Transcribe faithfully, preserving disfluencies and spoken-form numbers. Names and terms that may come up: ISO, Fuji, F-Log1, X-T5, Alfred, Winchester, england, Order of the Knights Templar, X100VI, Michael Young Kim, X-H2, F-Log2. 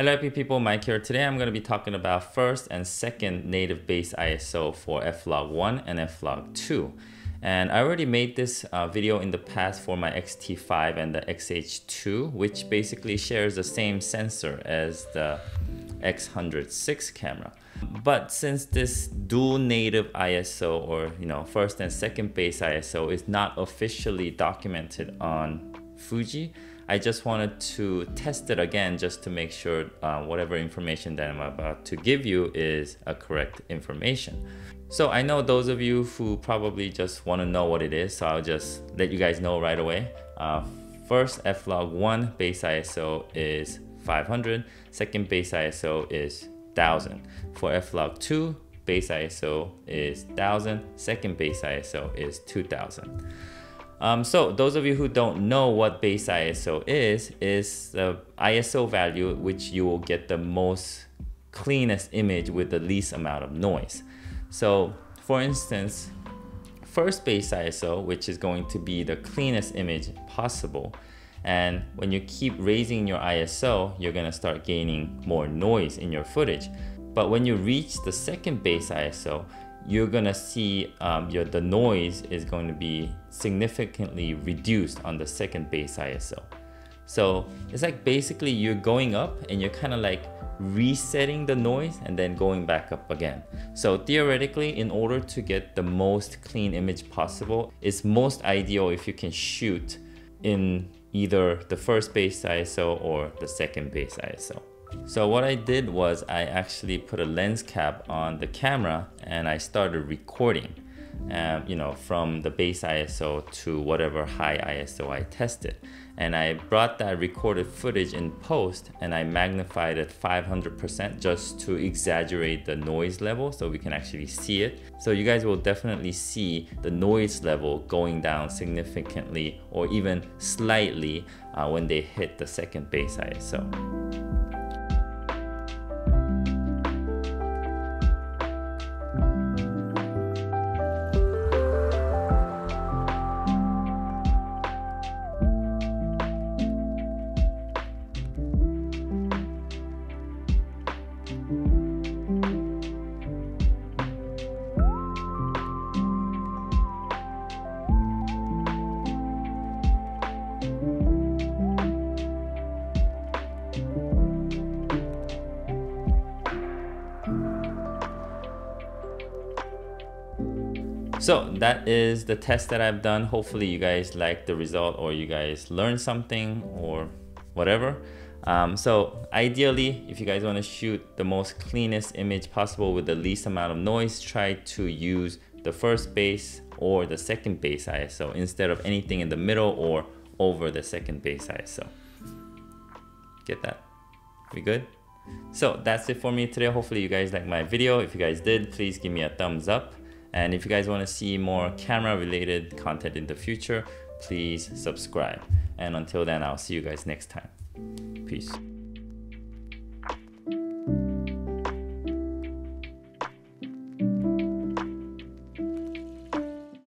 Hello happy people, Mike here. Today I'm going to be talking about first and second native base I S O for F log one and F log two. And I already made this uh, video in the past for my X T five and the X H two, which basically shares the same sensor as the X one hundred six camera. But since this dual native I S O, or you know, first and second base I S O, is not officially documented on Fuji, I just wanted to test it again just to make sure uh, whatever information that I'm about to give you is a correct information. So I know those of you who probably just want to know what it is, so I'll just let you guys know right away. Uh, first F log one base I S O is five hundred, second base I S O is one thousand. For F log two, base I S O is one thousand, second base I S O is two thousand. Um, so those of you who don't know what base I S O is, is the I S O value which you will get the most cleanest image with the least amount of noise. So for instance, first base I S O, which is going to be the cleanest image possible. And when you keep raising your I S O, you're going to start gaining more noise in your footage. But when you reach the second base I S O, you're gonna see um, your, the noise is going to be significantly reduced on the second base I S O. So it's like basically you're going up and you're kind of like resetting the noise and then going back up again. So theoretically, in order to get the most clean image possible, it's most ideal if you can shoot in either the first base I S O or the second base I S O. So what I did was I actually put a lens cap on the camera and I started recording, um, you know, from the base I S O to whatever high I S O I tested. And I brought that recorded footage in post and I magnified it five hundred percent just to exaggerate the noise level so we can actually see it. So you guys will definitely see the noise level going down significantly or even slightly uh, when they hit the second base I S O. So that is the test that I've done. Hopefully you guys like the result or you guys learned something or whatever. Um, so ideally, if you guys want to shoot the most cleanest image possible with the least amount of noise, try to use the first base or the second base I S O instead of anything in the middle or over the second base I S O. Get that? We good? So that's it for me today. Hopefully you guys liked my video. If you guys did, please give me a thumbs up. And if you guys want to see more camera-related content in the future, please subscribe. And until then, I'll see you guys next time. Peace.